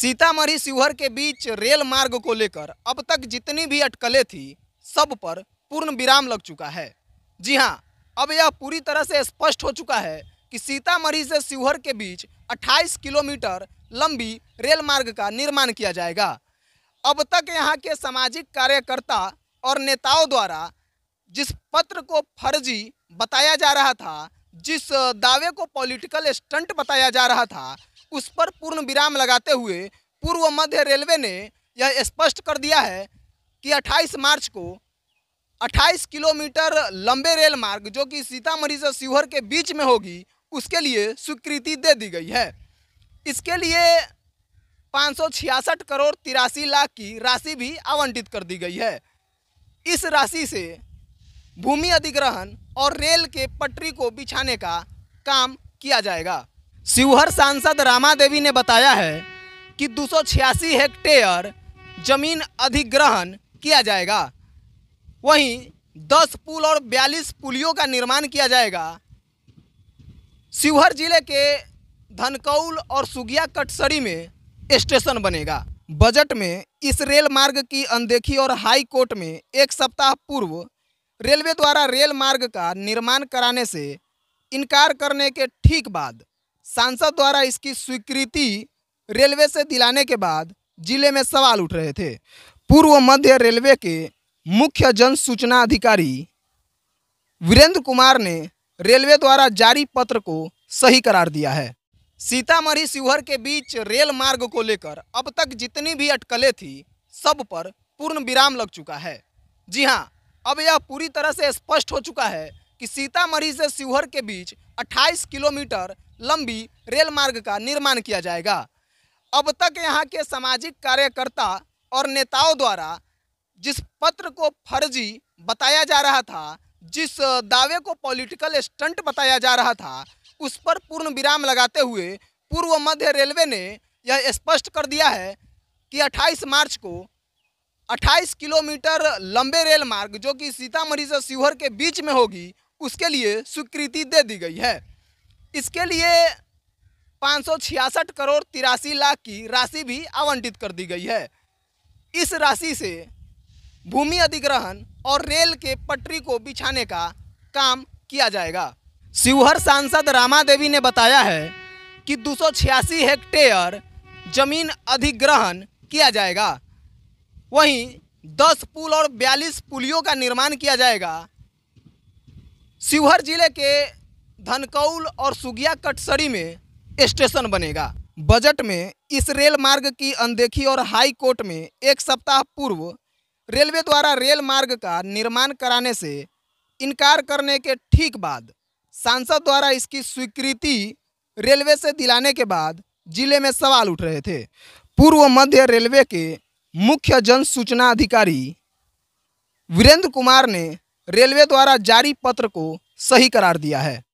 सीतामढ़ी शिवहर के बीच रेल मार्ग को लेकर अब तक जितनी भी अटकलें थी सब पर पूर्ण विराम लग चुका है। जी हां, अब यह पूरी तरह से स्पष्ट हो चुका है कि सीतामढ़ी से शिवहर के बीच 28 किलोमीटर लंबी रेल मार्ग का निर्माण किया जाएगा। अब तक यहां के सामाजिक कार्यकर्ता और नेताओं द्वारा जिस पत्र को फर्जी बताया जा रहा था, जिस दावे को पॉलिटिकल स्टंट बताया जा रहा था, उस पर पूर्ण विराम लगाते हुए पूर्व मध्य रेलवे ने यह स्पष्ट कर दिया है कि 28 मार्च को 28 किलोमीटर लंबे रेल मार्ग जो कि सीतामढ़ी से शिवहर के बीच में होगी, उसके लिए स्वीकृति दे दी गई है। इसके लिए 566 करोड़ 83 लाख की राशि भी आवंटित कर दी गई है। इस राशि से भूमि अधिग्रहण और रेल के पटरी को बिछाने का काम किया जाएगा। शिवहर सांसद रामा देवी ने बताया है कि 286 हेक्टेयर जमीन अधिग्रहण किया जाएगा। वहीं 10 पुल और 42 पुलियों का निर्माण किया जाएगा। शिवहर जिले के धनकौल और सुगिया कटसरी में स्टेशन बनेगा। बजट में इस रेल मार्ग की अनदेखी और हाई कोर्ट में एक सप्ताह पूर्व रेलवे द्वारा रेल मार्ग का निर्माण कराने से इनकार करने के ठीक बाद सांसद द्वारा इसकी स्वीकृति रेलवे से दिलाने के बाद जिले में सवाल उठ रहे थे। पूर्व मध्य रेलवे के मुख्य जन सूचना अधिकारी वीरेंद्र कुमार ने रेलवे द्वारा जारी पत्र को सही करार दिया है। सीतामढ़ी शिवहर के बीच रेल मार्ग को लेकर अब तक जितनी भी अटकलें थी सब पर पूर्ण विराम लग चुका है। जी हां, अब यह पूरी तरह से स्पष्ट हो चुका है कि सीतामढ़ी से शिवहर के बीच 28 किलोमीटर लंबी रेल मार्ग का निर्माण किया जाएगा। अब तक यहां के सामाजिक कार्यकर्ता और नेताओं द्वारा जिस पत्र को फर्जी बताया जा रहा था, जिस दावे को पॉलिटिकल स्टंट बताया जा रहा था, उस पर पूर्ण विराम लगाते हुए पूर्व मध्य रेलवे ने यह स्पष्ट कर दिया है कि 28 मार्च को 28 किलोमीटर लंबे रेल मार्ग जो कि सीतामढ़ी से शिवहर के बीच में होगी, उसके लिए स्वीकृति दे दी गई है। इसके लिए 566 करोड़ 83 लाख की राशि भी आवंटित कर दी गई है। इस राशि से भूमि अधिग्रहण और रेल के पटरी को बिछाने का काम किया जाएगा। शिवहर सांसद रामा देवी ने बताया है कि 286 हेक्टेयर जमीन अधिग्रहण किया जाएगा। वहीं 10 पुल और 42 पुलियों का निर्माण किया जाएगा। शिवहर जिले के धनकौल और सुगिया कटसरी में स्टेशन बनेगा। बजट में इस रेल मार्ग की अनदेखी और हाई कोर्ट में एक सप्ताह पूर्व रेलवे द्वारा रेल मार्ग का निर्माण कराने से इनकार करने के ठीक बाद सांसद द्वारा इसकी स्वीकृति रेलवे से दिलाने के बाद जिले में सवाल उठ रहे थे। पूर्व मध्य रेलवे के मुख्य जन सूचना अधिकारी वीरेंद्र कुमार ने रेलवे द्वारा जारी पत्र को सही करार दिया है।